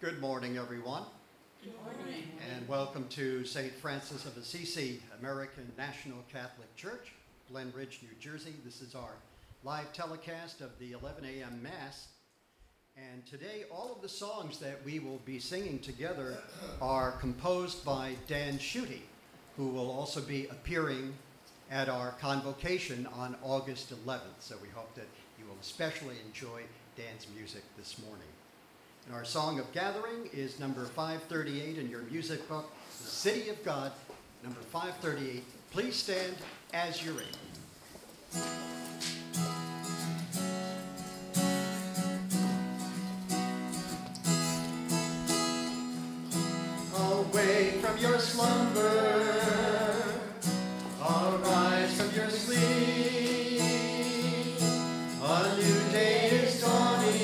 Good morning, everyone. Good morning. And welcome to St. Francis of Assisi, American National Catholic Church, Glen Ridge, New Jersey. This is our live telecast of the 11 a.m. Mass. And today, all of the songs that we will be singing together are composed by Dan Schutte, who will also be appearing at our convocation on August 11th. So we hope that you will especially enjoy Dan's music this morning. And our song of gathering is number 538 in your music book, The City of God, number 538. Please stand as you're able. Awake from your slumber, arise from your sleep, a new day is dawning.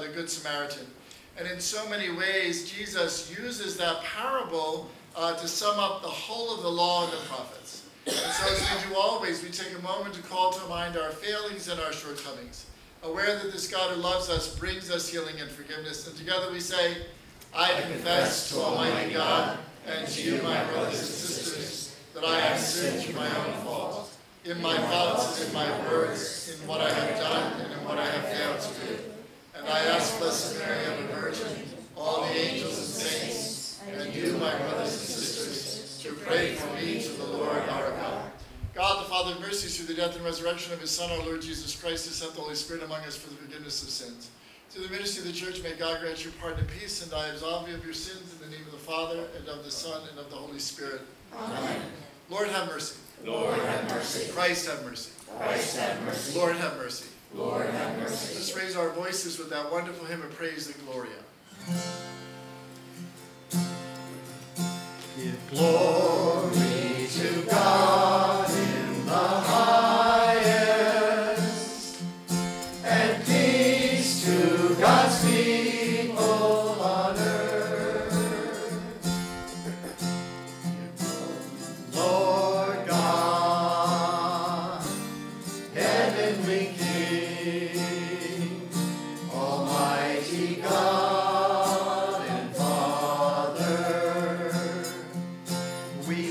The Good Samaritan. And in so many ways, Jesus uses that parable to sum up the whole of the law and the prophets. And so as we do always, we take a moment to call to mind our failings and our shortcomings, aware that this God who loves us brings us healing and forgiveness. And together we say, I confess to Almighty God and to you, my brothers and sisters, that I have sinned through my own fault, in my thoughts and in my words, in what I have done and in what I have failed to do. And I ask Blessed Mary, ever Virgin, all the angels and saints, and you, my brothers and sisters, to pray for me to the Lord our God. God, the Father of mercies, through the death and resurrection of his Son, our Lord Jesus Christ, who sent the Holy Spirit among us for the forgiveness of sins. Through the ministry of the Church, may God grant you pardon and peace, and I absolve you of your sins in the name of the Father, and of the Son, and of the Holy Spirit. Amen. Lord, have mercy. Lord, have mercy. Christ, have mercy. Christ, have mercy. Lord, have mercy. Lord, have mercy. Let's raise our voices with that wonderful hymn of praise, the Gloria. Give glory to God in the highest, and peace to God's people on earth. Lord God, heavenly King, God and Father, we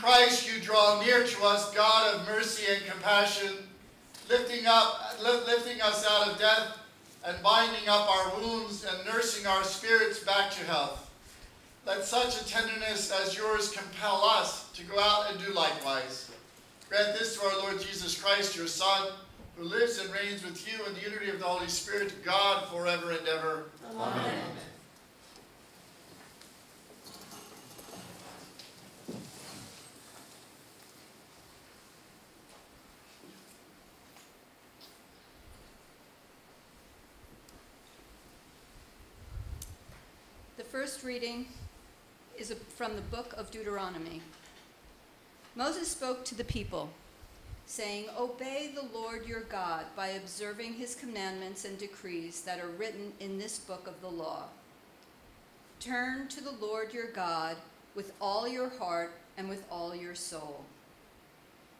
Christ, you draw near to us, God of mercy and compassion, lifting us out of death and binding up our wounds and nursing our spirits back to health. Let such a tenderness as yours compel us to go out and do likewise. Grant this to our Lord Jesus Christ, your Son, who lives and reigns with you in the unity of the Holy Spirit, God, forever and ever. Amen. The first reading is from the book of Deuteronomy. Moses spoke to the people, saying, "Obey the Lord your God by observing his commandments and decrees that are written in this book of the law. Turn to the Lord your God with all your heart and with all your soul.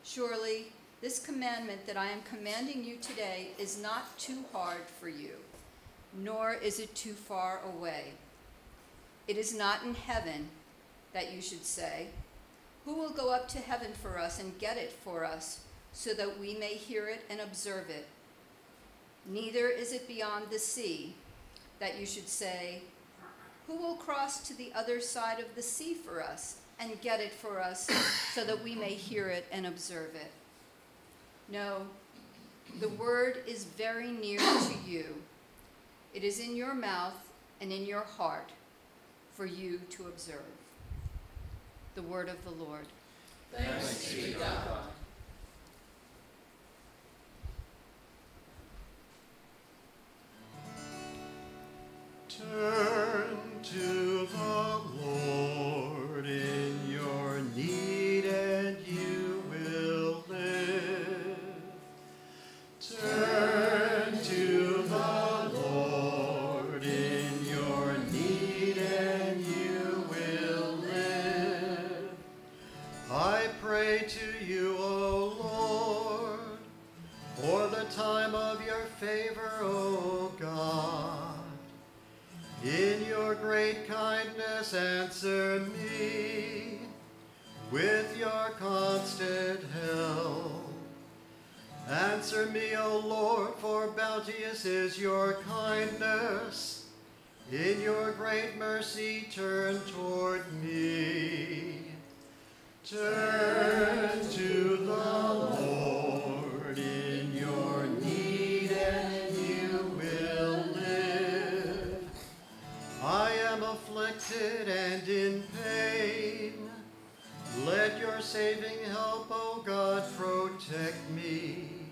Surely this commandment that I am commanding you today is not too hard for you, nor is it too far away. It is not in heaven that you should say, 'Who will go up to heaven for us and get it for us, so that we may hear it and observe it?' Neither is it beyond the sea that you should say, 'Who will cross to the other side of the sea for us and get it for us, so that we may hear it and observe it?' No, the word is very near to you. It is in your mouth and in your heart, for you to observe." The word of the Lord. Thanks be to God. Turn to the Lord in your need and you will live. Turn to the Lord in your need and I pray to you, O Lord, for the time of your favor, O God. In your great kindness, answer me with your constant help. Answer me, O Lord, for bounteous is your kindness. In your great mercy, turn toward me. Turn to the Lord in your need and you will live. I am afflicted and in pain. Let your saving help, O God, protect me.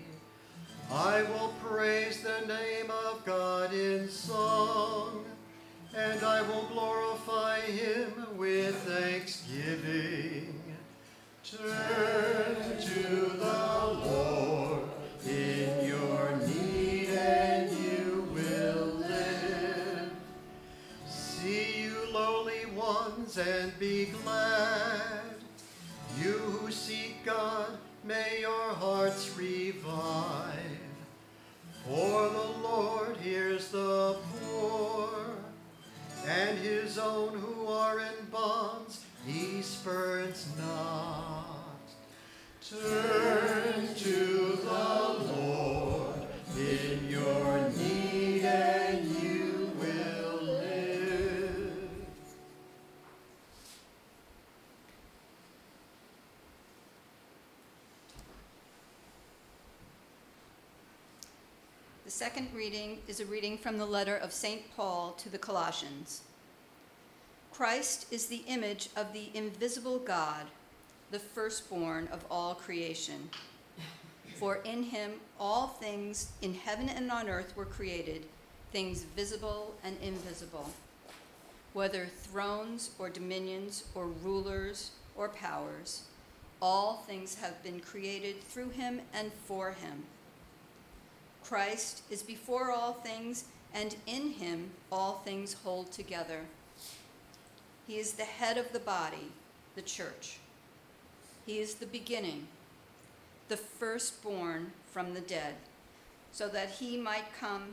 I will praise the name of God in song, and I will glorify him with thanksgiving. Turn to the Lord in your need and you will live. See you lowly ones and be glad. You who seek God, may your hearts revive. For the Lord hears the poor, and his own who are in bonds he spurns not. Turn to the Lord in your need and you will live. The second reading is a reading from the letter of St. Paul to the Colossians. Christ is the image of the invisible God, the firstborn of all creation. For in him all things in heaven and on earth were created, things visible and invisible, whether thrones or dominions or rulers or powers. All things have been created through him and for him. Christ is before all things, and in him all things hold together. He is the head of the body, the church. He is the beginning, the firstborn from the dead, so that he might come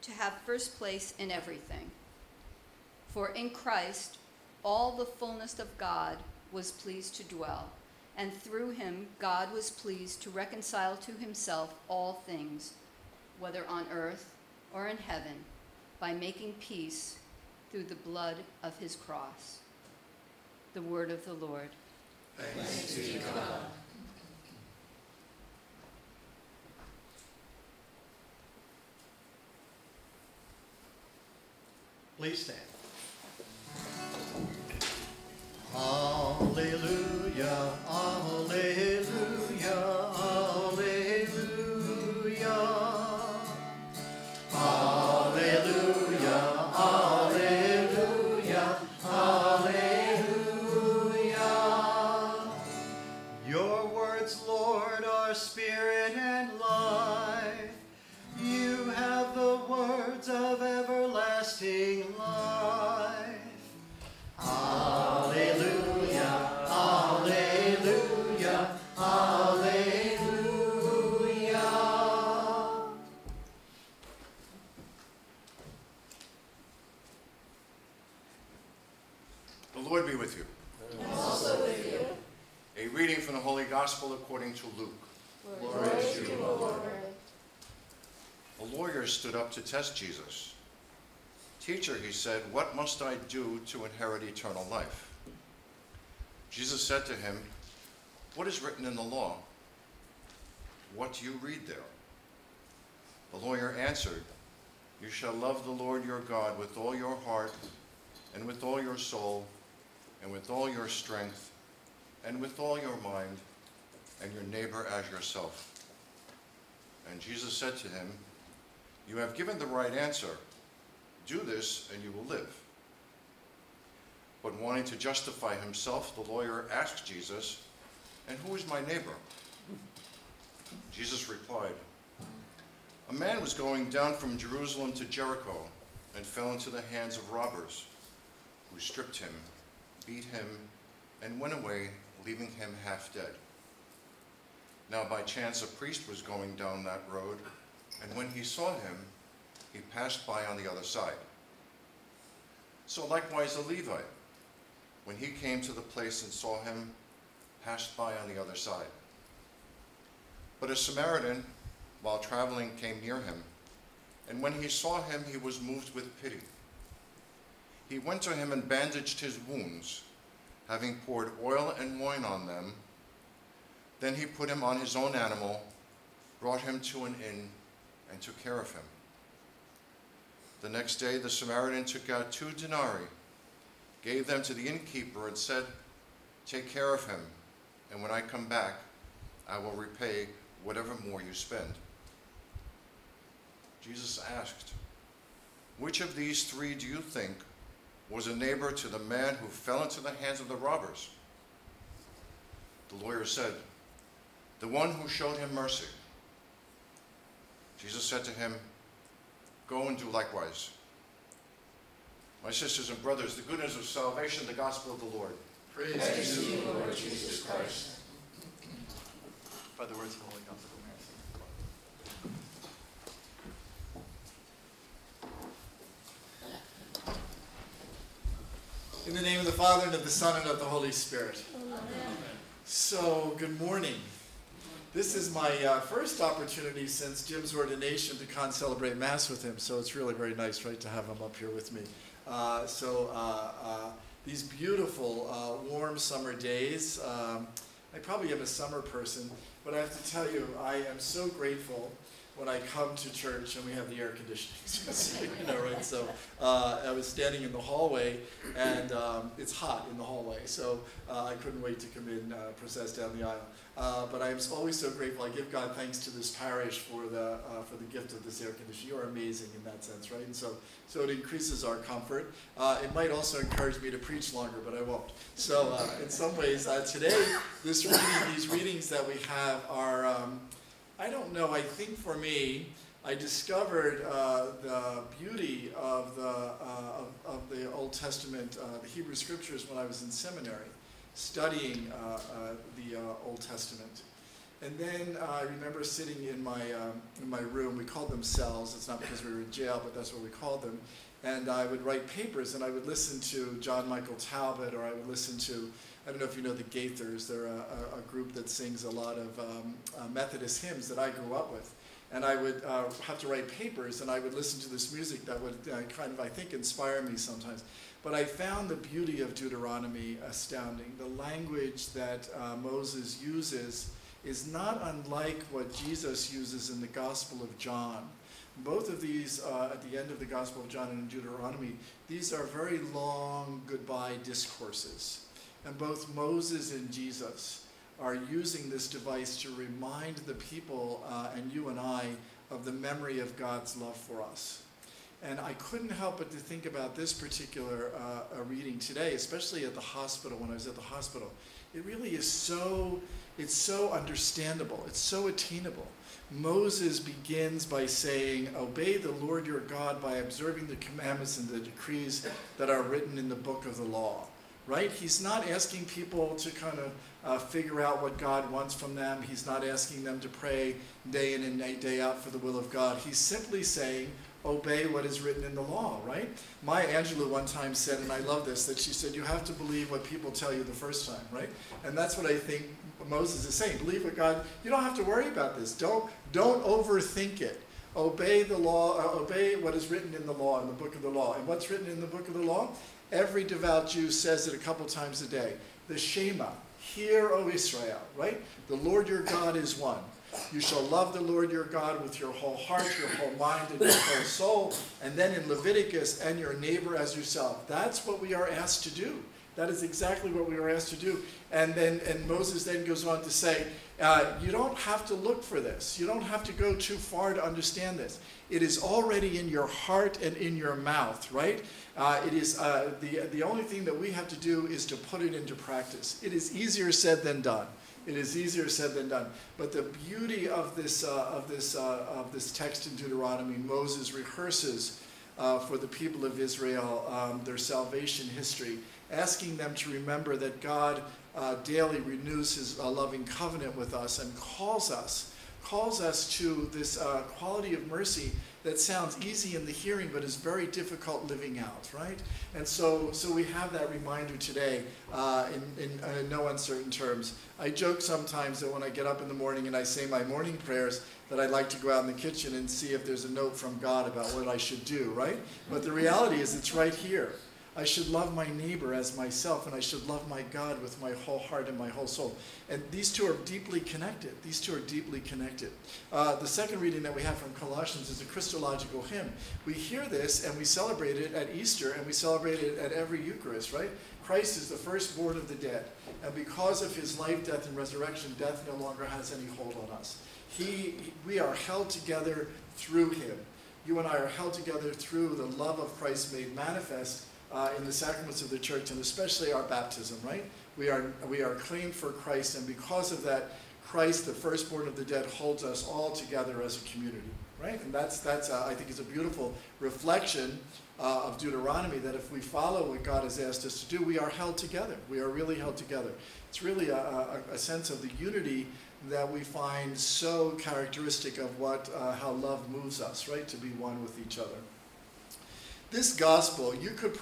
to have first place in everything. For in Christ, all the fullness of God was pleased to dwell, and through him God was pleased to reconcile to himself all things, whether on earth or in heaven, by making peace through the blood of his cross. The word of the Lord. Thanks be to God. Please stand. Hallelujah, hallelujah. Gospel according to Luke. Glory to you, O Lord. A lawyer stood up to test Jesus. Teacher, he said, what must I do to inherit eternal life? Jesus said to him, what is written in the law? What do you read there? The lawyer answered, you shall love the Lord your God with all your heart, and with all your soul, and with all your strength, and with all your mind, and your neighbor as yourself. And Jesus said to him, you have given the right answer. Do this, and you will live. But wanting to justify himself, the lawyer asked Jesus, and who is my neighbor? Jesus replied, a man was going down from Jerusalem to Jericho and fell into the hands of robbers, who stripped him, beat him, and went away, leaving him half dead. Now by chance a priest was going down that road, and when he saw him, he passed by on the other side. So likewise a Levite, when he came to the place and saw him, passed by on the other side. But a Samaritan, while traveling, came near him, and when he saw him, he was moved with pity. He went to him and bandaged his wounds, having poured oil and wine on them. Then he put him on his own animal, brought him to an inn, and took care of him. The next day the Samaritan took out 2 denarii, gave them to the innkeeper, and said, take care of him, and when I come back, I will repay whatever more you spend. Jesus asked, which of these 3 do you think was a neighbor to the man who fell into the hands of the robbers? The lawyer said, the one who showed him mercy. Jesus said to him, go and do likewise. My sisters and brothers, the good news of salvation, the gospel of the Lord. Praise to you, Lord Jesus Christ. By the words of the Holy Gospel. In the name of the Father, and of the Son, and of the Holy Spirit. Amen. So, good morning. This is my first opportunity since Jim's ordination to celebrate Mass with him, so it's really very nice, right, to have him up here with me. These beautiful, warm summer days. I probably am a summer person, but I have to tell you, I am so grateful when I come to church and we have the air conditioning, you know, right? So I was standing in the hallway, and it's hot in the hallway, so I couldn't wait to come in, process down the aisle. But I am always so grateful. I give God thanks to this parish for the gift of this air conditioning. You are amazing in that sense, right? And so it increases our comfort. It might also encourage me to preach longer, but I won't. So in some ways, today, these readings that we have are. I don't know, I think for me, I discovered the beauty of the Old Testament, the Hebrew Scriptures, when I was in seminary, studying the Old Testament. And then I remember sitting in my room. We called them cells. It's not because we were in jail, but that's what we called them. And I would write papers, and I would listen to John Michael Talbot, or I would listen to, I don't know if you know the Gaithers. They're a group that sings a lot of Methodist hymns that I grew up with. And I would have to write papers, and I would listen to this music that would kind of, I think, inspire me sometimes. But I found the beauty of Deuteronomy astounding. The language that Moses uses is not unlike what Jesus uses in the Gospel of John. Both of these, at the end of the Gospel of John and in Deuteronomy, these are very long goodbye discourses. And both Moses and Jesus are using this device to remind the people and you and I of the memory of God's love for us. And I couldn't help but to think about this particular reading today, especially at the hospital, when I was at the hospital. It really is so, it's so understandable. It's so attainable. Moses begins by saying, "Obey the Lord your God by observing the commandments and the decrees that are written in the book of the law." Right? He's not asking people to kind of figure out what God wants from them. He's not asking them to pray day in and day out for the will of God. He's simply saying, obey what is written in the law, right? Maya Angelou one time said, and I love this, that she said, you have to believe what people tell you the first time, right? And that's what I think Moses is saying. Believe what God, you don't have to worry about this. Don't overthink it. Obey the law, obey what is written in the law, in the book of the law. And what's written in the book of the law? Every devout Jew says it a couple times a day. The Shema, hear, O Israel, right? The Lord your God is one. You shall love the Lord your God with your whole heart, your whole mind, and your whole soul. And then in Leviticus, and your neighbor as yourself. That's what we are asked to do. That is exactly what we were asked to do. And Moses then goes on to say, you don't have to look for this. You don't have to go too far to understand this. It is already in your heart and in your mouth, right? It is the only thing that we have to do is to put it into practice. It is easier said than done. It is easier said than done. But the beauty of this text in Deuteronomy, Moses rehearses for the people of Israel their salvation history, asking them to remember that God daily renews his loving covenant with us and calls us to this quality of mercy that sounds easy in the hearing but is very difficult living out, right? And so we have that reminder today in no uncertain terms. I joke sometimes that when I get up in the morning and I say my morning prayers, that I'd like to go out in the kitchen and see if there's a note from God about what I should do, right? But the reality is it's right here. I should love my neighbor as myself, and I should love my God with my whole heart and my whole soul. And these two are deeply connected. These two are deeply connected. The second reading that we have from Colossians is a Christological hymn. We hear this, and we celebrate it at Easter, and we celebrate it at every Eucharist, right? Christ is the firstborn of the dead, and because of his life, death, and resurrection, death no longer has any hold on us. We are held together through him. You and I are held together through the love of Christ made manifest in the sacraments of the church, and especially our baptism, right? We are claimed for Christ, and because of that, Christ, the firstborn of the dead, holds us all together as a community, right? And that's I think is a beautiful reflection of Deuteronomy, that if we follow what God has asked us to do, we are held together. We are really held together. It's really a sense of the unity that we find so characteristic of how love moves us, right? To be one with each other. This gospel, we could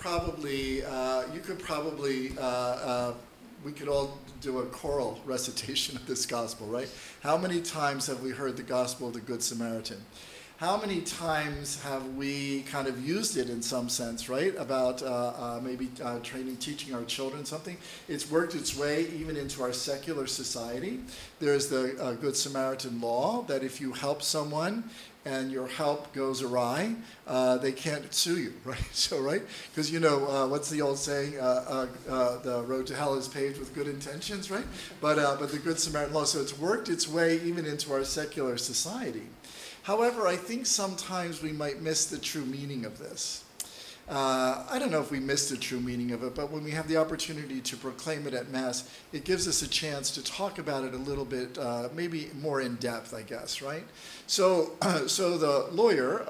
all do a choral recitation of this gospel, right? How many times have we heard the gospel of the Good Samaritan? How many times have we kind of used it in some sense, right? About maybe training, teaching our children something. It's worked its way even into our secular society. There's the Good Samaritan law that if you help someone, and your help goes awry, they can't sue you, right? So, right? Because, you know, what's the old saying? The road to hell is paved with good intentions, right? But the Good Samaritan law, so it's worked its way even into our secular society. However, I think sometimes we might miss the true meaning of this. I don't know if we missed the true meaning of it, but when we have the opportunity to proclaim it at Mass, it gives us a chance to talk about it a little bit, maybe more in depth, I guess, right? So the lawyer,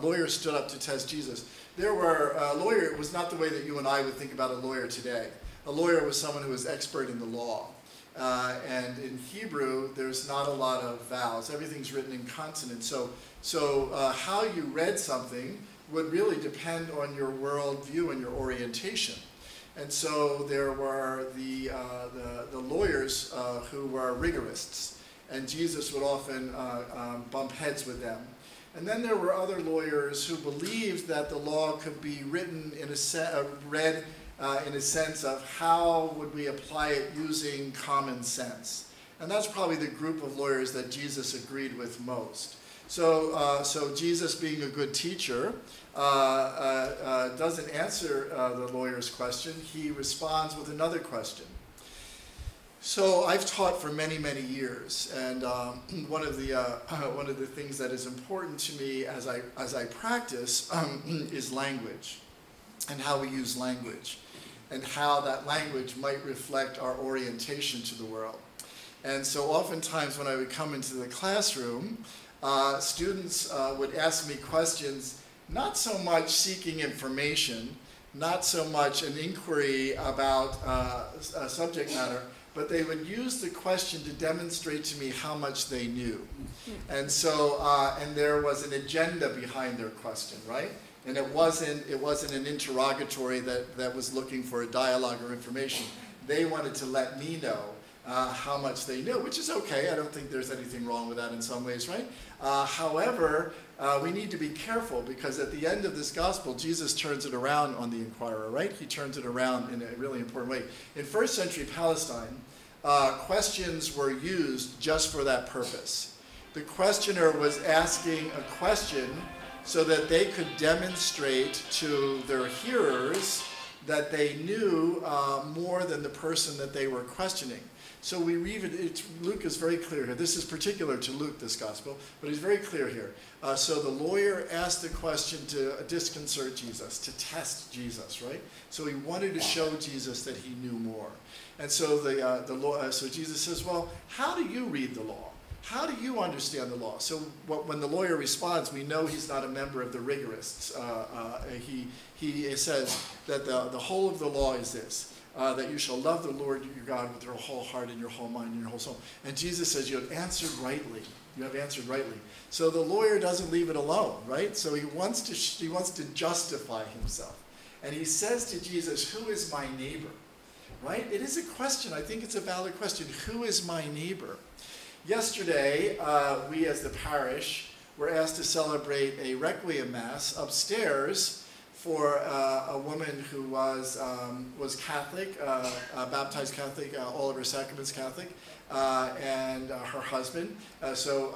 lawyer stood up to test Jesus. A lawyer was not the way that you and I would think about a lawyer today. A lawyer was someone who was expert in the law. And in Hebrew, there's not a lot of vowels. Everything's written in consonants. So how you read something would really depend on your worldview and your orientation. And so there were the lawyers who were rigorists, and Jesus would often bump heads with them. And then there were other lawyers who believed that the law could be written in a sense of how would we apply it using common sense. And that's probably the group of lawyers that Jesus agreed with most. So Jesus, being a good teacher, doesn't answer the lawyer's question. He responds with another question. So I've taught for many, many years, and one of the things that is important to me as I practice is language, and how we use language, and how that language might reflect our orientation to the world. And so oftentimes when I would come into the classroom, students would ask me questions, not so much seeking information, not so much an inquiry about a subject matter, but they would use the question to demonstrate to me how much they knew. And so, and there was an agenda behind their question, right? And it wasn't an interrogatory that was looking for a dialogue or information. They wanted to let me know how much they knew, which is okay. I don't think there's anything wrong with that in some ways, right? However, we need to be careful, because at the end of this gospel, Jesus turns it around on the inquirer, right? He turns it around in a really important way. In first century Palestine, questions were used just for that purpose. The questioner was asking a question so that they could demonstrate to their hearers that they knew more than the person that they were questioning. So we read it, Luke is very clear here. This is particular to Luke, this gospel, but he's very clear here. So the lawyer asked the question to disconcert Jesus, to test Jesus, right? So he wanted to show Jesus that he knew more. And so so Jesus says, well, how do you read the law? How do you understand the law? So when the lawyer responds, we know he's not a member of the rigorists. He says that the whole of the law is this, that you shall love the Lord your God with your whole heart and your whole mind and your whole soul. And Jesus says, you have answered rightly. You have answered rightly. So the lawyer doesn't leave it alone, right? So he wants to justify himself. And he says to Jesus, who is my neighbor, right? It is a question. I think it's a valid question. Who is my neighbor? Yesterday, we as the parish were asked to celebrate a Requiem Mass upstairs for a woman who was Catholic, baptized Catholic, all of her sacraments Catholic, and her husband. So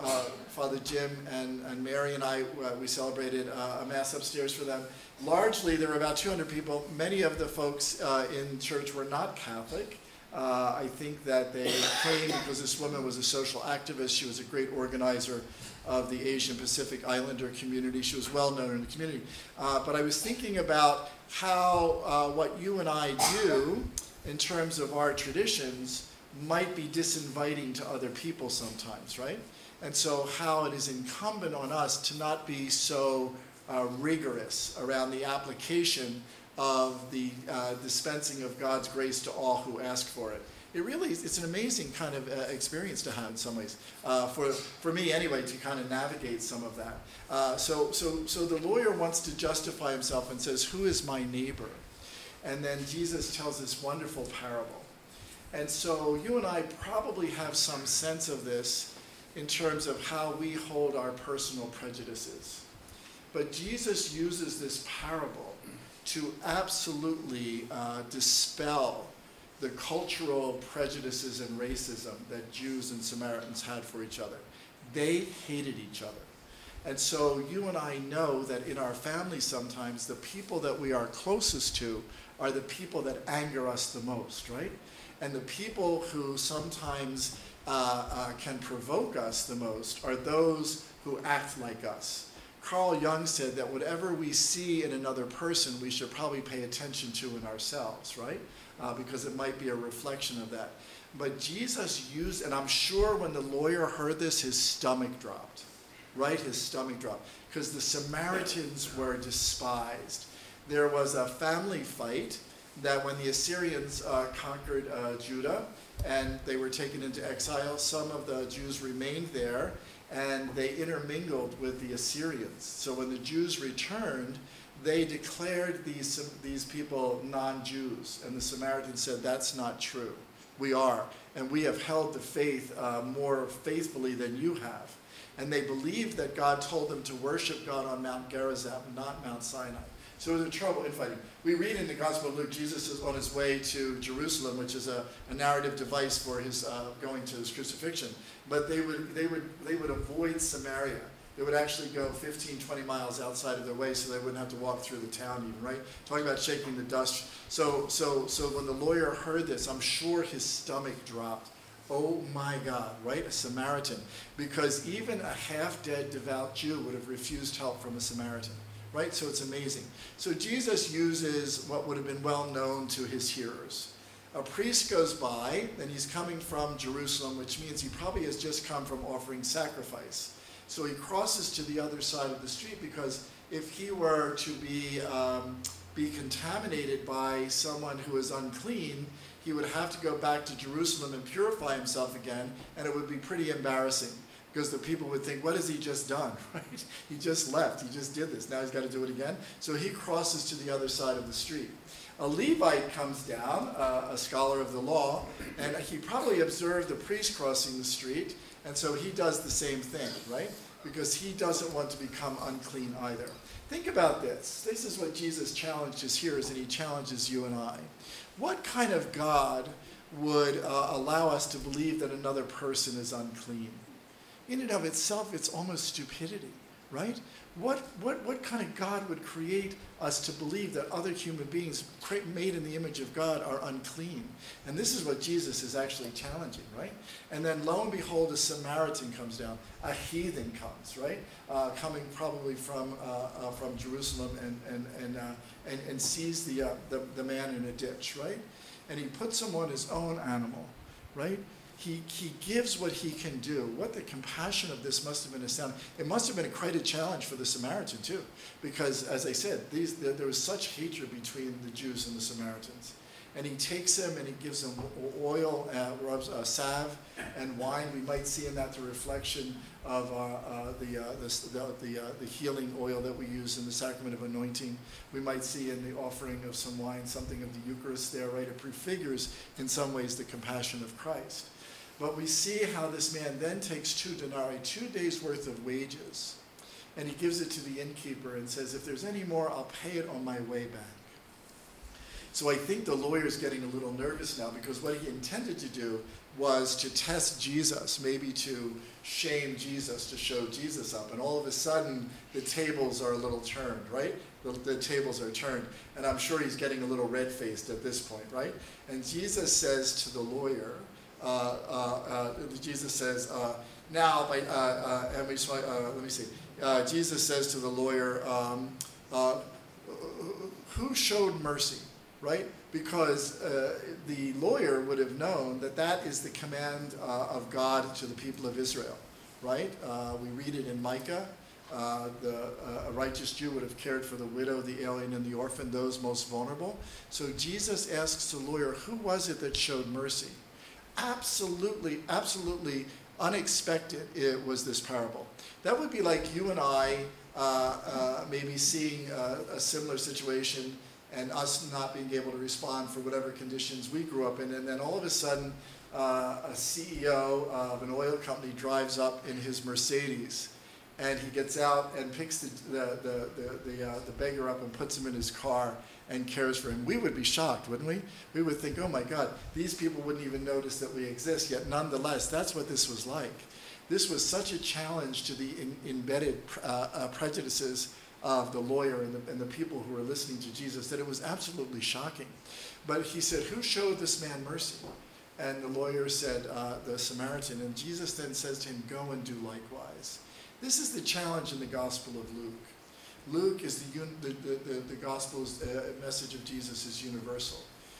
Father Jim and Mary and I, we celebrated a Mass upstairs for them. Largely, there were about 200 people. Many of the folks in church were not Catholic. I think that they came because this woman was a social activist. She was a great organizer of the Asian Pacific Islander community. She was well known in the community. But I was thinking about how what you and I do in terms of our traditions might be disinviting to other people sometimes, right? And so how it is incumbent on us to not be so rigorous around the application of the dispensing of God's grace to all who ask for it. It really is, it's an amazing kind of experience to have in some ways, for me anyway, to kind of navigate some of that. So the lawyer wants to justify himself and says, who is my neighbor? And then Jesus tells this wonderful parable. And so you and I probably have some sense of this in terms of how we hold our personal prejudices. But Jesus uses this parable to absolutely dispel the cultural prejudices and racism that Jews and Samaritans had for each other. They hated each other. And so you and I know that in our family sometimes the people that we are closest to are the people that anger us the most, right? And the people who sometimes can provoke us the most are those who act like us. Carl Jung said that whatever we see in another person, we should probably pay attention to in ourselves, right? Because it might be a reflection of that. But Jesus used, and I'm sure when the lawyer heard this, his stomach dropped, right? His stomach dropped, because the Samaritans were despised. There was a family fight that when the Assyrians conquered Judah, and they were taken into exile. Some of the Jews remained there, and they intermingled with the Assyrians. So when the Jews returned, they declared these people non-Jews, and the Samaritans said, that's not true. We are, and we have held the faith more faithfully than you have. And they believed that God told them to worship God on Mount Gerizim, not Mount Sinai. So it was a trouble infighting. We read in the Gospel of Luke, Jesus is on his way to Jerusalem, which is a narrative device for his going to his crucifixion. But they would avoid Samaria. They would actually go 15, 20 miles outside of their way so they wouldn't have to walk through the town even, right? Talking about shaking the dust. So when the lawyer heard this, I'm sure his stomach dropped. Oh my God, right? A Samaritan. Because even a half-dead devout Jew would have refused help from a Samaritan, right? So it's amazing. So Jesus uses what would have been well known to his hearers. A priest goes by, and he's coming from Jerusalem, which means he probably has just come from offering sacrifice. So he crosses to the other side of the street, because if he were to be contaminated by someone who is unclean, he would have to go back to Jerusalem and purify himself again, and it would be pretty embarrassing, because the people would think, what has he just done, right? He just left, he just did this, now he's got to do it again. So he crosses to the other side of the street. A Levite comes down, a scholar of the law, and he probably observed the priest crossing the street, and so he does the same thing, right? Because he doesn't want to become unclean either. Think about this. This is what Jesus challenged his hearers, and he challenges you and I. What kind of God would allow us to believe that another person is unclean? In and of itself, it's almost stupidity, right? What kind of God would create us to believe that other human beings made in the image of God are unclean? And this is what Jesus is actually challenging, right? And then lo and behold, a Samaritan comes down, a heathen comes, right? Coming probably from Jerusalem and sees the man in a ditch, right? And he puts him on his own animal, right? He gives what he can do. What the compassion of this must have been astounding. It must have been quite a challenge for the Samaritan too, because as I said, there was such hatred between the Jews and the Samaritans. And he takes him and he gives him oil, rubs salve, and wine. We might see in that the reflection of the healing oil that we use in the sacrament of anointing. We might see in the offering of some wine something of the Eucharist there, right? It prefigures in some ways the compassion of Christ. But we see how this man then takes 2 denarii, 2 days' worth of wages, and he gives it to the innkeeper and says, if there's any more, I'll pay it on my way back. So I think the lawyer's getting a little nervous now, because what he intended to do was to test Jesus, maybe to shame Jesus, to show Jesus up. And all of a sudden, the tables are a little turned, right? The tables are turned. And I'm sure he's getting a little red-faced at this point, right? And Jesus says to the lawyer, Jesus says to the lawyer, who showed mercy, right? Because the lawyer would have known that that is the command of God to the people of Israel, right? We read it in Micah. A righteous Jew would have cared for the widow, the alien, and the orphan, those most vulnerable. So Jesus asks the lawyer, who was it that showed mercy? Absolutely, absolutely unexpected it was this parable. That would be like you and I maybe seeing a similar situation and us not being able to respond for whatever conditions we grew up in, and then all of a sudden a CEO of an oil company drives up in his Mercedes, and he gets out and picks the beggar up and puts him in his car and cares for him. We would be shocked, wouldn't we? We would think, oh my God, these people wouldn't even notice that we exist, yet nonetheless, that's what this was like. This was such a challenge to the embedded prejudices of the lawyer and the people who were listening to Jesus that it was absolutely shocking. But he said, who showed this man mercy? And the lawyer said, the Samaritan. And Jesus then says to him, go and do likewise. This is the challenge in the Gospel of Luke. Luke is the Gospel's message of Jesus is universal.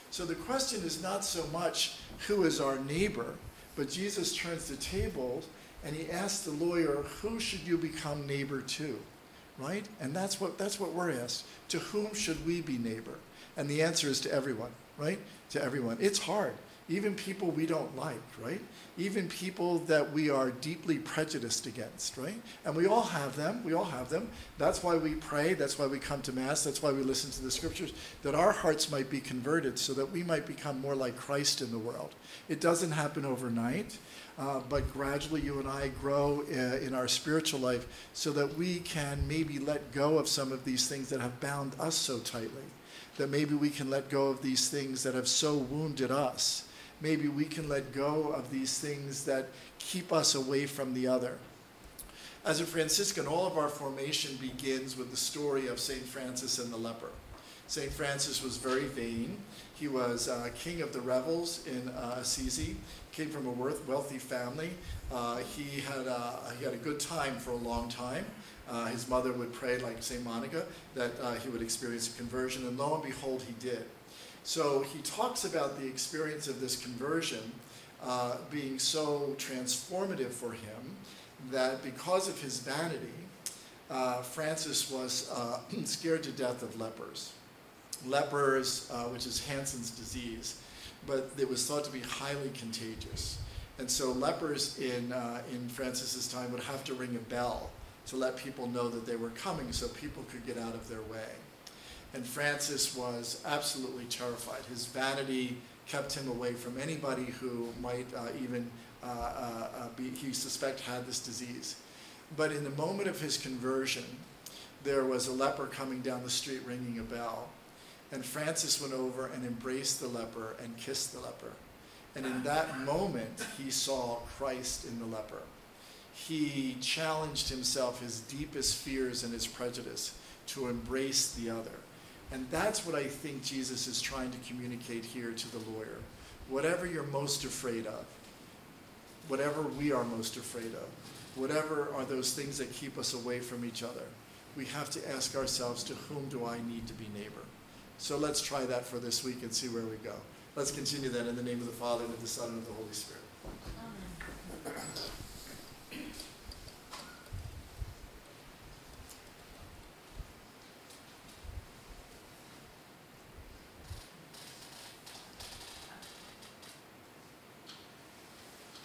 So the question is not so much who is our neighbor, but Jesus turns the table and he asks the lawyer, who should you become neighbor to, right? And that's what we're asked. To whom should we be neighbor? And the answer is to everyone, right? To everyone. It's hard. even people we don't like, right? Even people that we are deeply prejudiced against, right? And we all have them, we all have them. That's why we pray, that's why we come to Mass, that's why we listen to the Scriptures, that our hearts might be converted so that we might become more like Christ in the world. It doesn't happen overnight, but gradually you and I grow in our spiritual life so that we can maybe let go of some of these things that have bound us so tightly, that maybe we can let go of these things that have so wounded us. Maybe we can let go of these things that keep us away from the other. As a Franciscan, all of our formation begins with the story of Saint Francis and the leper. Saint Francis was very vain. He was king of the rebels in Assisi, came from a wealthy family. He had a good time for a long time. His mother would pray, like St. Monica, that he would experience a conversion, and lo and behold, he did. So he talks about the experience of this conversion being so transformative for him that because of his vanity, Francis was scared to death of lepers. Lepers, which is Hansen's disease, but it was thought to be highly contagious. And so lepers in Francis's time would have to ring a bell to let people know that they were coming so people could get out of their way. And Francis was absolutely terrified. His vanity kept him away from anybody who might he suspect had this disease. But in the moment of his conversion, there was a leper coming down the street ringing a bell. And Francis went over and embraced the leper and kissed the leper. And in that moment, he saw Christ in the leper. He challenged himself, his deepest fears and his prejudice, to embrace the other. And that's what I think Jesus is trying to communicate here to the lawyer. Whatever you're most afraid of, whatever we are most afraid of, whatever are those things that keep us away from each other, we have to ask ourselves, to whom do I need to be neighbor? So let's try that for this week and see where we go. Let's continue that in the name of the Father, and of the Son, and of the Holy Spirit. Amen.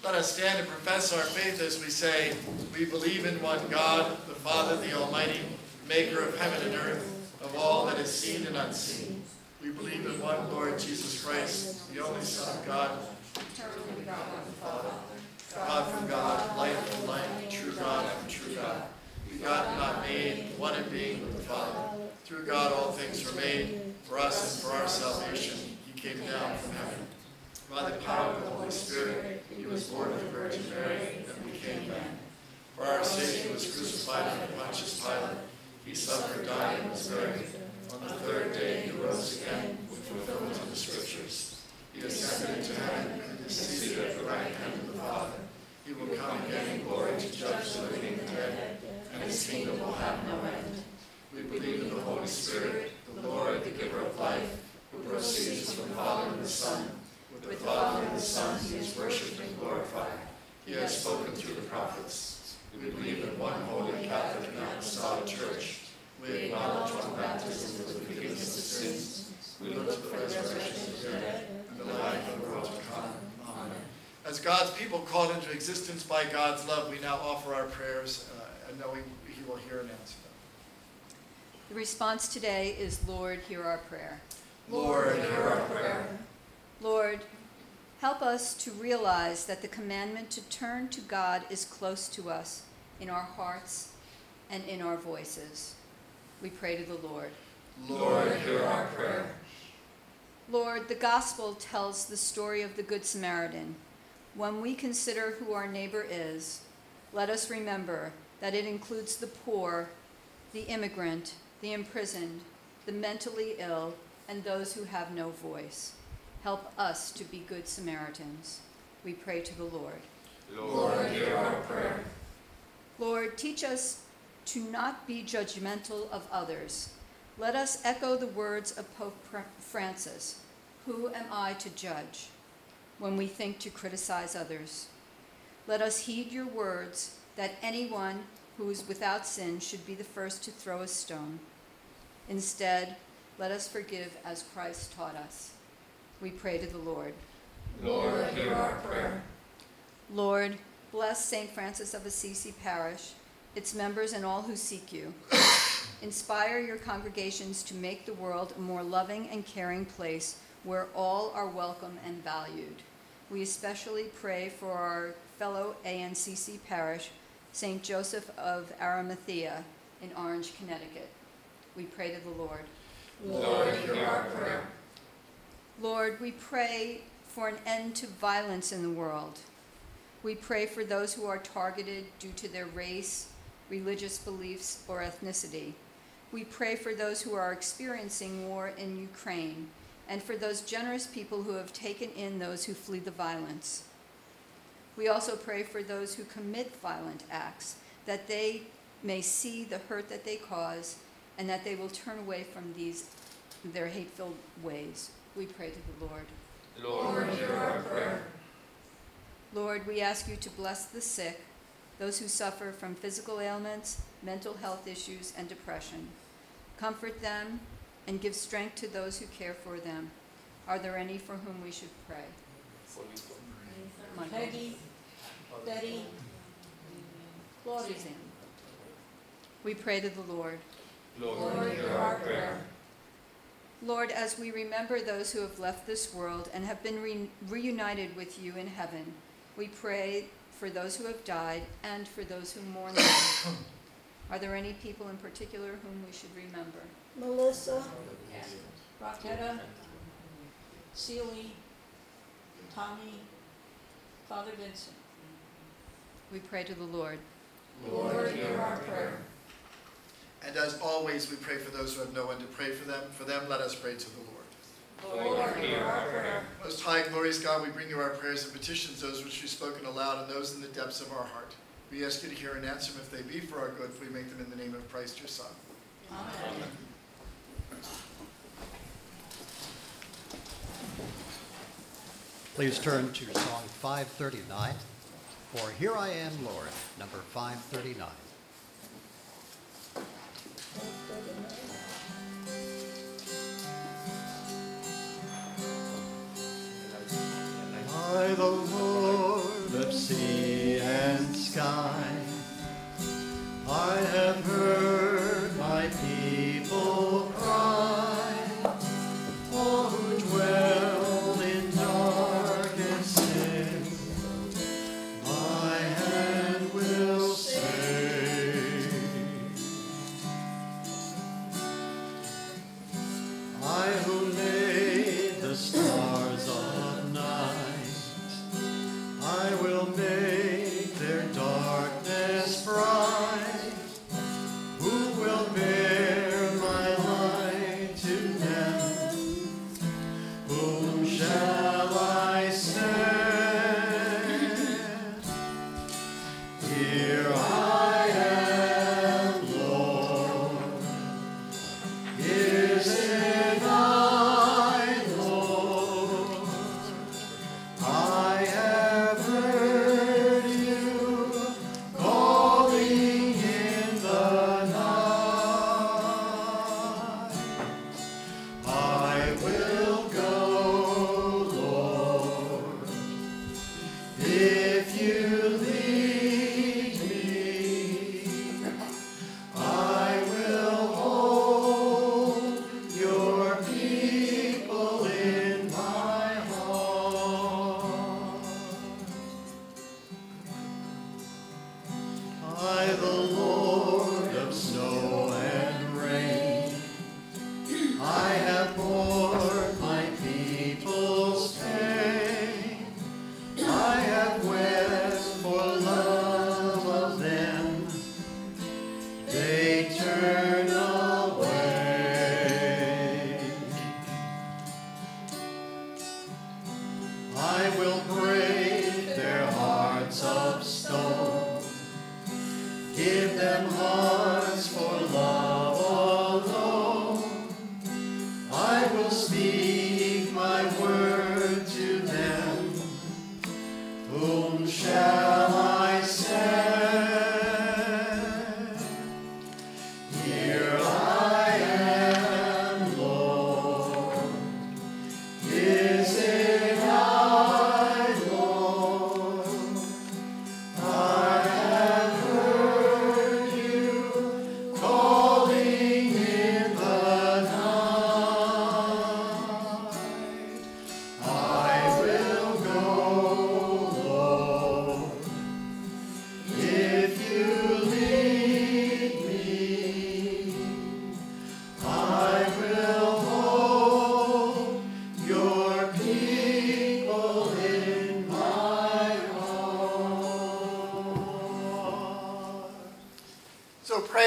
Let us stand and profess our faith as we say, we believe in one God, the Father, the Almighty, maker of heaven and earth, of all that is seen and unseen. We believe in one Lord Jesus Christ, the only Son of God, eternally begotten of the Father, God from God, light from light, true God from true God, begotten, not made, one in being with the Father. Through God all things were made, for us and for our salvation, he came down from heaven. By the power of the Holy Spirit, he was born of the Virgin Mary and became man. For our sake, he was crucified under Pontius Pilate. He suffered, died, and was buried. On the third day, he rose again, with fulfillment of the Scriptures. He ascended into heaven and is seated at the right hand of the Father. He will come again in glory to judge the living and the dead, and his kingdom will have no end. We believe in the Holy Spirit, the Lord, the giver of life, who proceeds from the Father and the Son. With the Father and the Son, he is worshipped and glorified. He has spoken through the prophets. We believe in one holy, Catholic, and apostolic Church. We acknowledge one baptism for the forgiveness of sins. We look for the resurrection of the dead and the life of the world to come. Amen. As God's people called into existence by God's love, we now offer our prayers, and knowing he will hear and answer them. The response today is, Lord, hear our prayer. Lord, hear our prayer. Lord, help us to realize that the commandment to turn to God is close to us in our hearts and in our voices. We pray to the Lord. Lord, hear our prayer. Lord, the gospel tells the story of the Good Samaritan. When we consider who our neighbor is, let us remember that it includes the poor, the immigrant, the imprisoned, the mentally ill, and those who have no voice. Help us to be good Samaritans. We pray to the Lord. Lord, hear our prayer. Lord, teach us to not be judgmental of others. Let us echo the words of Pope Francis, "Who am I to judge?" when we think to criticize others. Let us heed your words that anyone who is without sin should be the first to throw a stone. Instead, let us forgive as Christ taught us. We pray to the Lord. Lord, hear our prayer. Lord, bless St. Francis of Assisi Parish, its members and all who seek you. Inspire your congregations to make the world a more loving and caring place where all are welcome and valued. We especially pray for our fellow ANCC parish, St. Joseph of Arimathea in Orange, Connecticut. We pray to the Lord. Lord, hear our prayer. Lord, we pray for an end to violence in the world. We pray for those who are targeted due to their race, religious beliefs, or ethnicity. We pray for those who are experiencing war in Ukraine, and for those generous people who have taken in those who flee the violence. We also pray for those who commit violent acts, that they may see the hurt that they cause, and that they will turn away from their hate-filled ways. We pray to the Lord. Lord, hear our prayer. Lord, we ask you to bless the sick, those who suffer from physical ailments, mental health issues, and depression. Comfort them and give strength to those who care for them. Are there any for whom we should pray? Michael. Betty. Claudine. We pray to the Lord. Lord, hear our prayer. Lord, as we remember those who have left this world and have been reunited with you in heaven, we pray for those who have died and for those who mourn them. Are there any people in particular whom we should remember? Melissa, Rocketta, Celie, Tommy, Father Vincent. We pray to the Lord. Lord, hear our prayer. And as always, we pray for those who have no one to pray for them. For them, let us pray to the Lord. Lord, hear our prayer. Most high and glorious God, we bring you our prayers and petitions, those which you've spoken aloud and those in the depths of our heart. We ask you to hear and answer them if they be for our good, if we make them in the name of Christ, your Son. Amen. Amen. Please turn to song 539, for Here I Am, Lord, number 539. By the Lord of sea and sky, I have heard my people cry, all who dwell in dark and sin, my hand will save.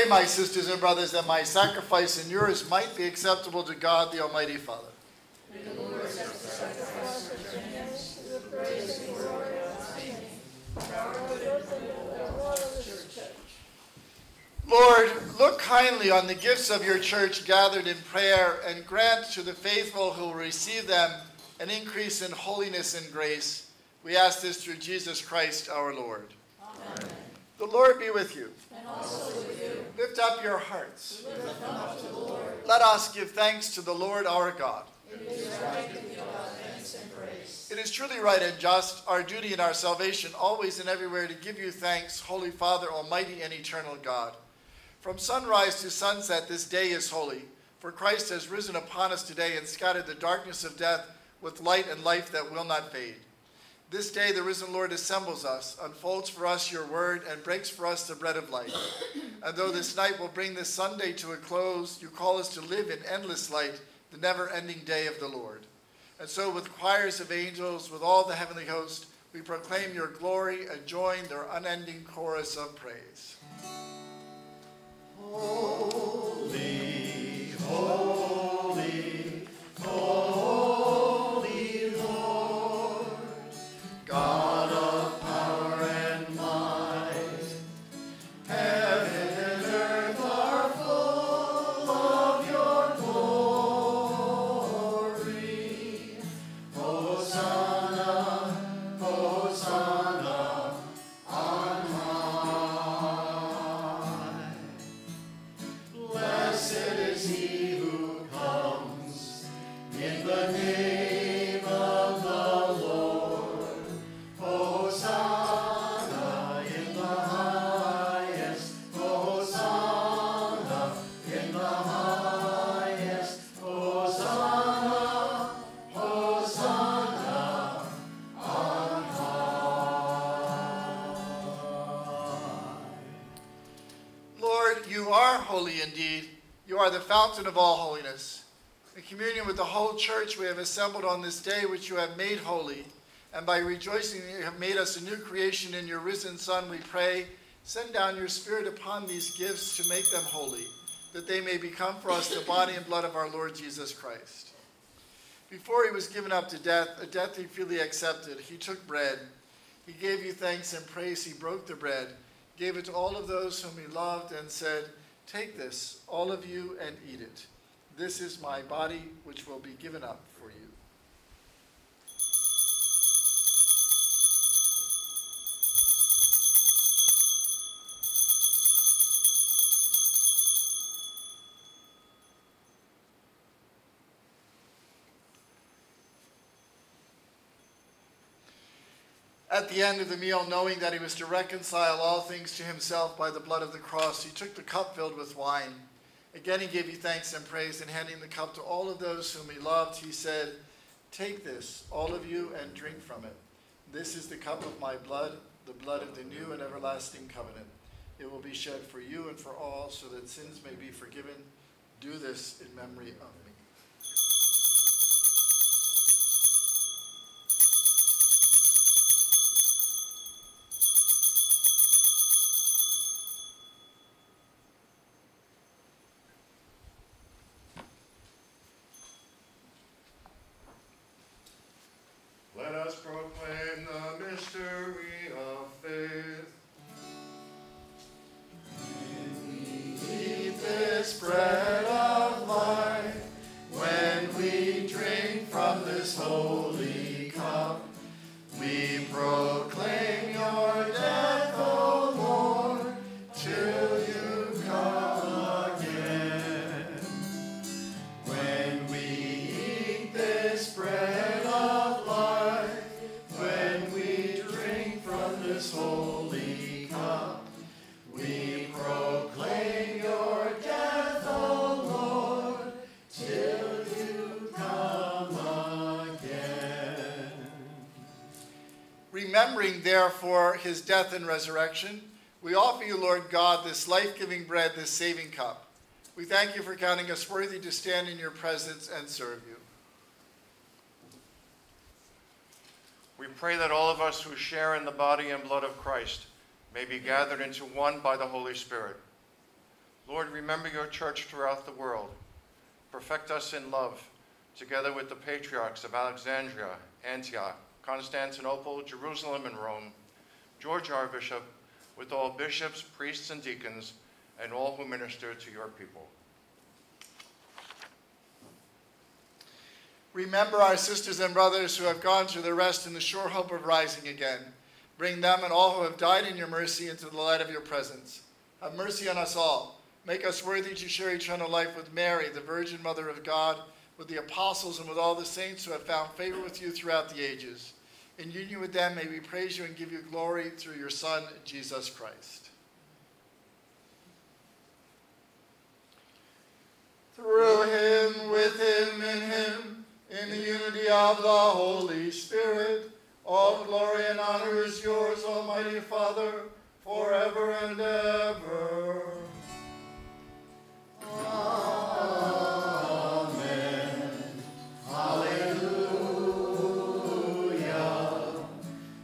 pray, my sisters and brothers, that my sacrifice and yours might be acceptable to God, the Almighty Father. May the Lord accept the sacrifice of your hands to the praise and glory of His name, for our good and for the Church. Lord, look kindly on the gifts of your Church gathered in prayer and grant to the faithful who will receive them an increase in holiness and grace. We ask this through Jesus Christ our Lord. Amen. The Lord be with you. And also with you. Lift up your hearts. Lift them up to the Lord. Let us give thanks to the Lord our God. It is right to give God thanks and praise. It is truly right and just, our duty and our salvation, always and everywhere to give you thanks, Holy Father, Almighty and Eternal God. From sunrise to sunset, this day is holy, for Christ has risen upon us today and scattered the darkness of death with light and life that will not fade. This day the risen Lord assembles us, unfolds for us your word, and breaks for us the bread of life. And though this night will bring this Sunday to a close, you call us to live in endless light, the never-ending day of the Lord. And so with choirs of angels, with all the heavenly host, we proclaim your glory and join their unending chorus of praise. Holy, holy, holy. God of power and might, heaven and earth are full of your glory. Hosanna, Hosanna on high. Blessed is he who comes in the name. The fountain of all holiness. In communion with the whole church, we have assembled on this day which you have made holy, and by rejoicing that you have made us a new creation in your risen Son, we pray, send down your Spirit upon these gifts to make them holy, that they may become for us the body and blood of our Lord Jesus Christ. Before he was given up to death, a death he freely accepted, he took bread. He gave you thanks and praise. He broke the bread, gave it to all of those whom he loved, and said, "Take this, all of you, and eat it. This is my body, which will be given up for you." At the end of the meal, knowing that he was to reconcile all things to himself by the blood of the cross, he took the cup filled with wine. Again he gave you thanks and praise, and handing the cup to all of those whom he loved, he said, "Take this, all of you, and drink from it. This is the cup of my blood, the blood of the new and everlasting covenant. It will be shed for you and for all, so that sins may be forgiven. Do this in memory of me." Remembering, therefore, his death and resurrection, we offer you, Lord God, this life-giving bread, this saving cup. We thank you for counting us worthy to stand in your presence and serve you. We pray that all of us who share in the body and blood of Christ may be gathered into one by the Holy Spirit. Lord, remember your church throughout the world. Perfect us in love, together with the patriarchs of Alexandria, Antioch, Constantinople, Jerusalem, and Rome, George our bishop, with all bishops, priests, and deacons, and all who minister to your people. Remember our sisters and brothers who have gone to their rest in the sure hope of rising again. Bring them and all who have died in your mercy into the light of your presence. Have mercy on us all. Make us worthy to share eternal life with Mary, the Virgin Mother of God, with the apostles and with all the saints who have found favor with you throughout the ages. In union with them, may we praise you and give you glory through your Son, Jesus Christ. Through him, with him, in him, in the unity of the Holy Spirit, all glory and honor is yours, Almighty Father, forever and ever. Amen. Hallelujah.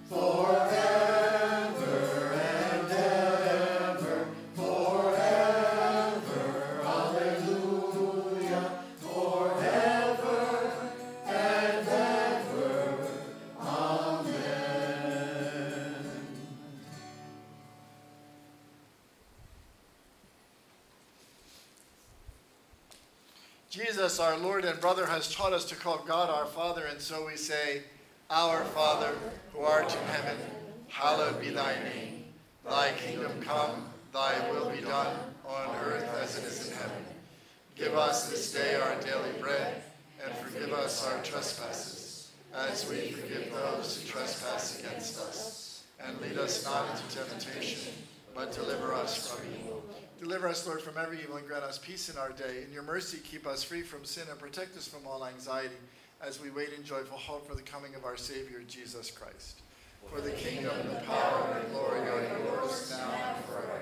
Forever and ever. Forever. Hallelujah. Forever and ever. Amen. Jesus, our Lord and brother, has taught us to call God our Father, and so we say, Our Father, who art in heaven, hallowed be thy name. Thy kingdom come, thy will be done, on earth as it is in heaven. Give us this day our daily bread, and forgive us our trespasses, as we forgive those who trespass against us. And lead us not into temptation, but deliver us from evil. Deliver us, Lord, from every evil, and grant us peace in our day. In your mercy, keep us free from sin and protect us from all anxiety as we wait in joyful hope for the coming of our Savior, Jesus Christ. For the kingdom, the power, and glory are yours now and forever.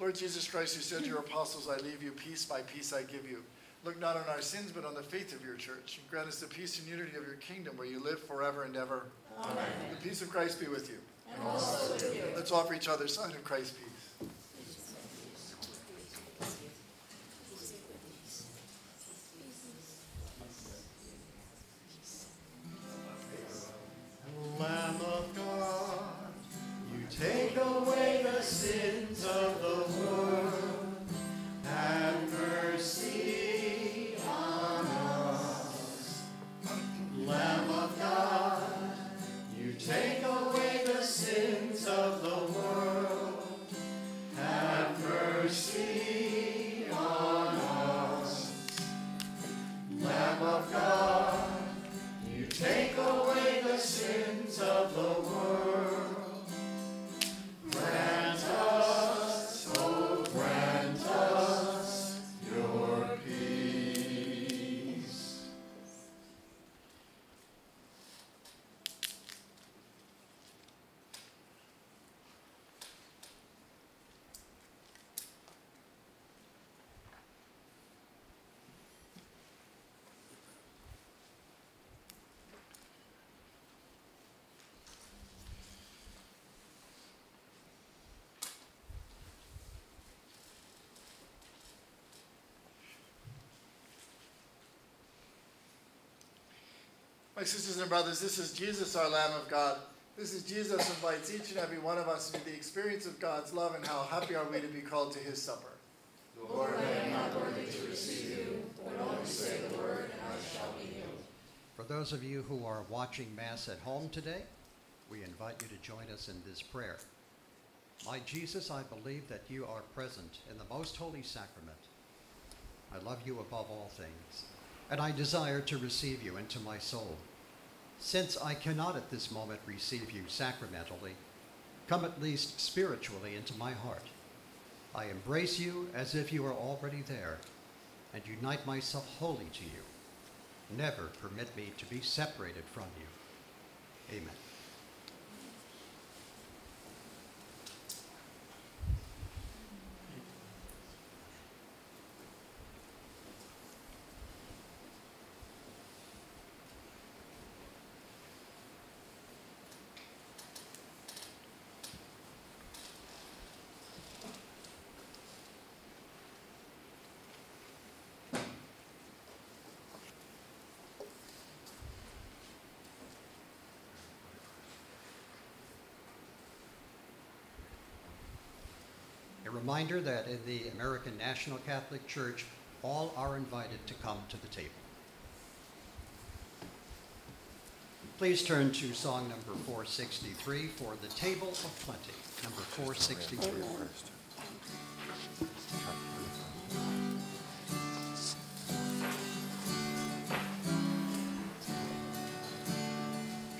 Lord Jesus Christ, who said to your apostles, I leave you peace, my peace I give you. Look not on our sins, but on the faith of your church. And grant us the peace and unity of your kingdom, where you live forever and ever. Amen. The peace of Christ be with you. And also with you. Let's offer each other sign of Christ's peace. Lamb of God, you take away the sins of the world. Have mercy on us. Lamb of God, you take away the sins of the world. Have mercy on us. Lamb of God, you take away the sins of the world, grant us, oh grant us, your peace. My sisters and brothers, this is Jesus, our Lamb of God. This is Jesus invites each and every one of us into the experience of God's love, and how happy are we to be called to his supper. Lord, I am not worthy to receive you, but only say the word, and I shall be healed. For those of you who are watching Mass at home today, we invite you to join us in this prayer. My Jesus, I believe that you are present in the most holy sacrament. I love you above all things, and I desire to receive you into my soul. Since I cannot at this moment receive you sacramentally, come at least spiritually into my heart. I embrace you as if you are already there, and unite myself wholly to you. Never permit me to be separated from you. Amen. reminder that in the American National Catholic Church, all are invited to come to the table. Please turn to song number 463 for the Table of Plenty, number 463.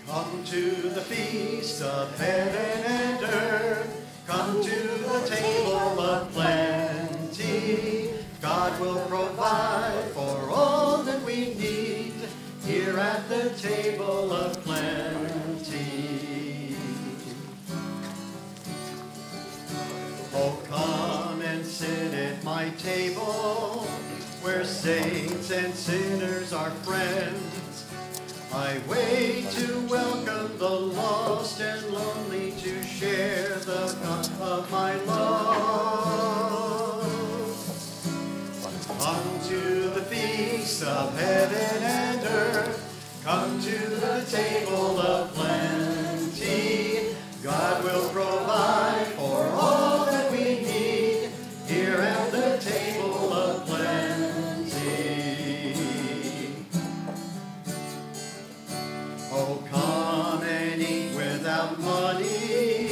Come to the feast of heaven and earth, come to the table of plenty. God will provide for all that we need here at the table of plenty. Oh, come and sit at my table, where saints and sinners are friends. I wait to welcome the lost and lonely to share the cup of my love. Come to the feast of heaven and earth. Come to the table of plenty. God will provide for all that we need here at the table of plenty. Oh, come and eat without money,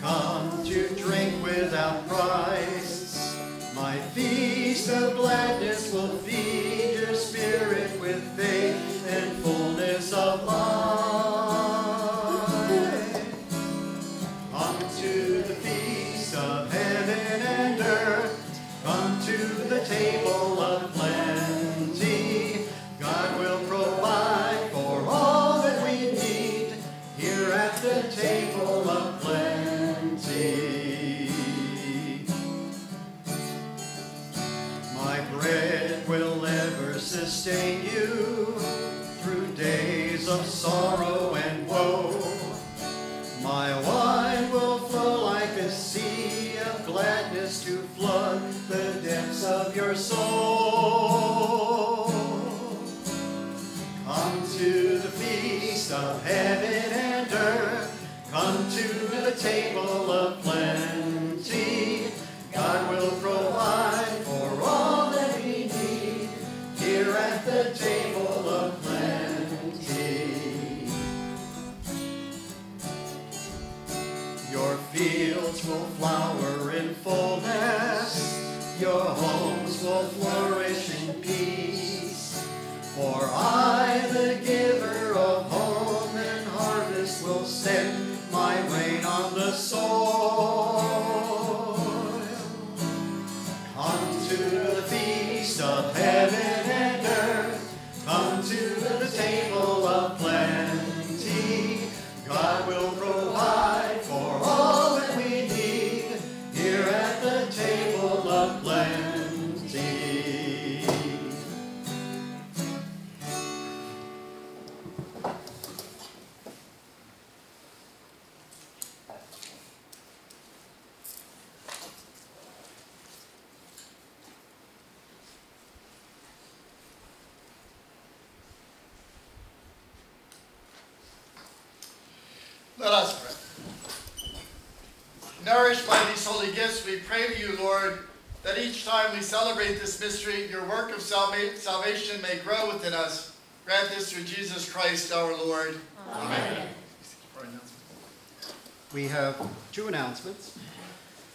come to drink without price. My feast of gladness will feed your spirit with faith and fullness of life. Come to the feast of heaven and earth, come to the table of plenty. God will provide the table of plenty. My bread will ever sustain you through days of sorrow and woe. My wine will flow like a sea of gladness to flood the depths of your soul. Come to the feast of heaven and earth. Come to the table of plenty. God will provide for all that we need here at the table of plenty. Your fields will flower in fullness. Your homes will flourish in peace. For I, the giver of home and harvest, will send my rain on the soil. Come to the feast of heaven and earth. Come to the table of plenty. God will provide for all that we need here at the table of plenty. Let us pray. Nourished by these holy gifts, we pray to you, Lord, that each time we celebrate this mystery, your work of salvation may grow within us. Grant this through Jesus Christ, our Lord. Amen. We have two announcements.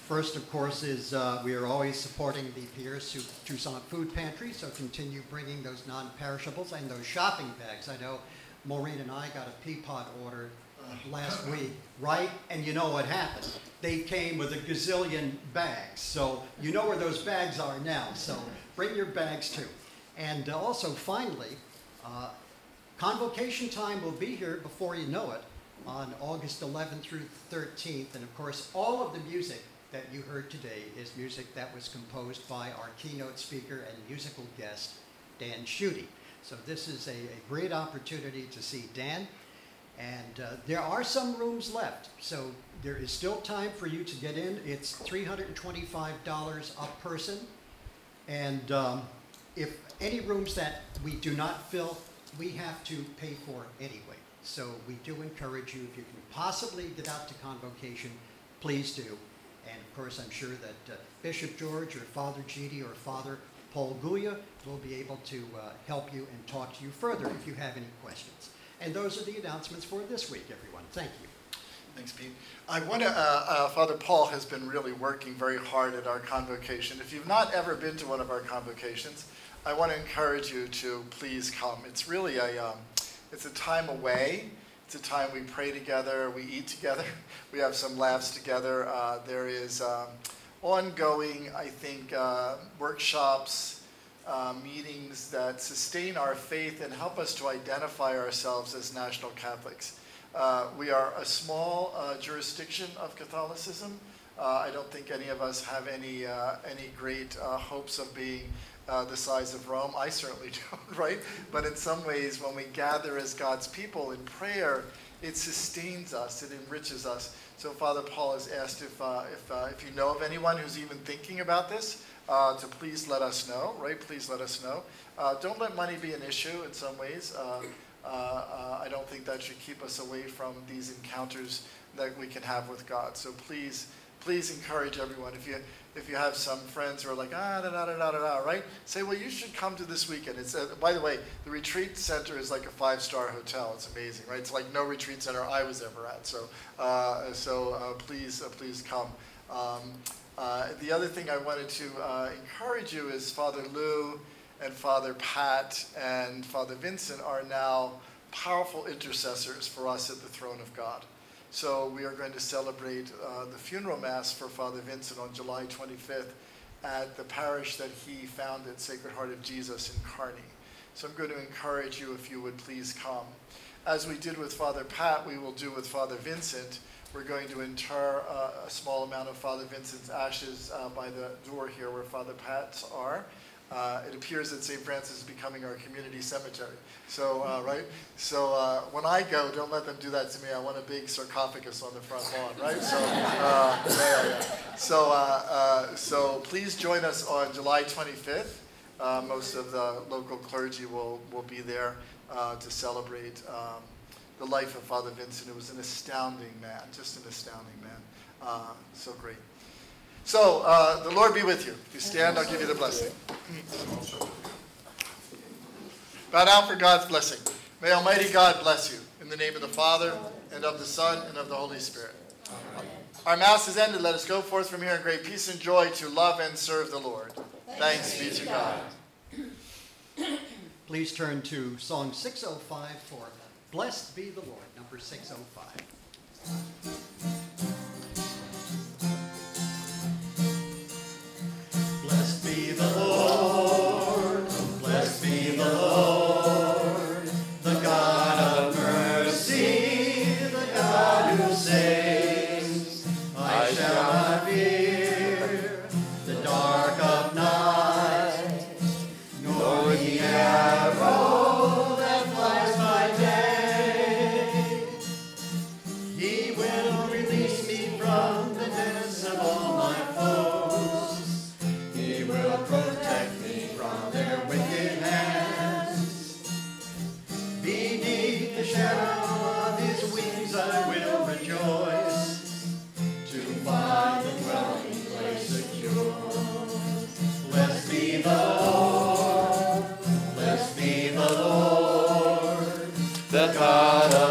First, of course, is we are always supporting the Pierre Toussaint Food Pantry, so continue bringing those non-perishables and those shopping bags. I know Maureen and I got a Peapod order last week, right? And you know what happened. They came with a gazillion bags. So you know where those bags are now. So bring your bags too. And also, finally, convocation time will be here before you know it on August 11th through the 13th. And of course, all of the music that you heard today is music that was composed by our keynote speaker and musical guest, Dan Schutte. So this is a great opportunity to see Dan. And there are some rooms left, so there is still time for you to get in. It's $325 a person. And if any rooms that we do not fill, we have to pay for anyway. So we do encourage you, if you can possibly get out to convocation, please do. And of course, I'm sure that Bishop George or Father Gidi or Father Paul Guya will be able to help you and talk to you further if you have any questions. And those are the announcements for this week, everyone. Thank you. Thanks, Pete. I want to, Father Paul has been really working very hard at our convocation. If you've not ever been to one of our convocations, I want to encourage you to please come. It's really a, it's a time away. It's a time we pray together, we eat together, we have some laughs together. There is ongoing, I think, workshops, meetings that sustain our faith and help us to identify ourselves as national Catholics. We are a small jurisdiction of Catholicism. I don't think any of us have any great hopes of being the size of Rome. I certainly don't, right? But in some ways, when we gather as God's people in prayer, it sustains us, it enriches us. So Father Paul has asked if you know of anyone who's even thinking about this, to please let us know, right? Please let us know. Don't let money be an issue in some ways. I don't think that should keep us away from these encounters that we can have with God. So please, please encourage everyone. If you have some friends who are like, right? Say, well, you should come to this weekend. It's by the way, the retreat center is like a five-star hotel. It's amazing, right? It's like no retreat center I was ever at. So, please come. The other thing I wanted to encourage you is Father Lou and Father Pat and Father Vincent are now powerful intercessors for us at the throne of God. So we are going to celebrate the funeral mass for Father Vincent on July 25th at the parish that he founded, Sacred Heart of Jesus in Kearney. So I'm going to encourage you if you would please come. As we did with Father Pat, we will do with Father Vincent. We're going to inter a small amount of Father Vincent's ashes by the door here where Father Pat's are. It appears that St. Francis is becoming our community cemetery. So, right? So when I go, don't let them do that to me. I want a big sarcophagus on the front lawn, right? So, so please join us on July 25th. Most of the local clergy will be there to celebrate the life of Father Vincent. It was an astounding man, just an astounding man. So great. So, the Lord be with you. If you stand, I'll give you the blessing. Bow down for God's blessing. May Almighty God bless you. In the name of the Father, and of the Son, and of the Holy Spirit. Amen. Our Mass is ended. Let us go forth from here in great peace and joy to love and serve the Lord. Thanks be to God. Please turn to Song 605 for Blessed Be the Lord, number 605. The Lord, blessed be the Lord, the God of mercy, the God who saves. I shall not fear the dark of night, nor the arrow that flies by day. He will release me from the nets of all my foes. Protect me from their wicked hands. Beneath the shadow of his wings I will rejoice, to find a dwelling place secure. Blessed be the Lord, blessed be the Lord, the God of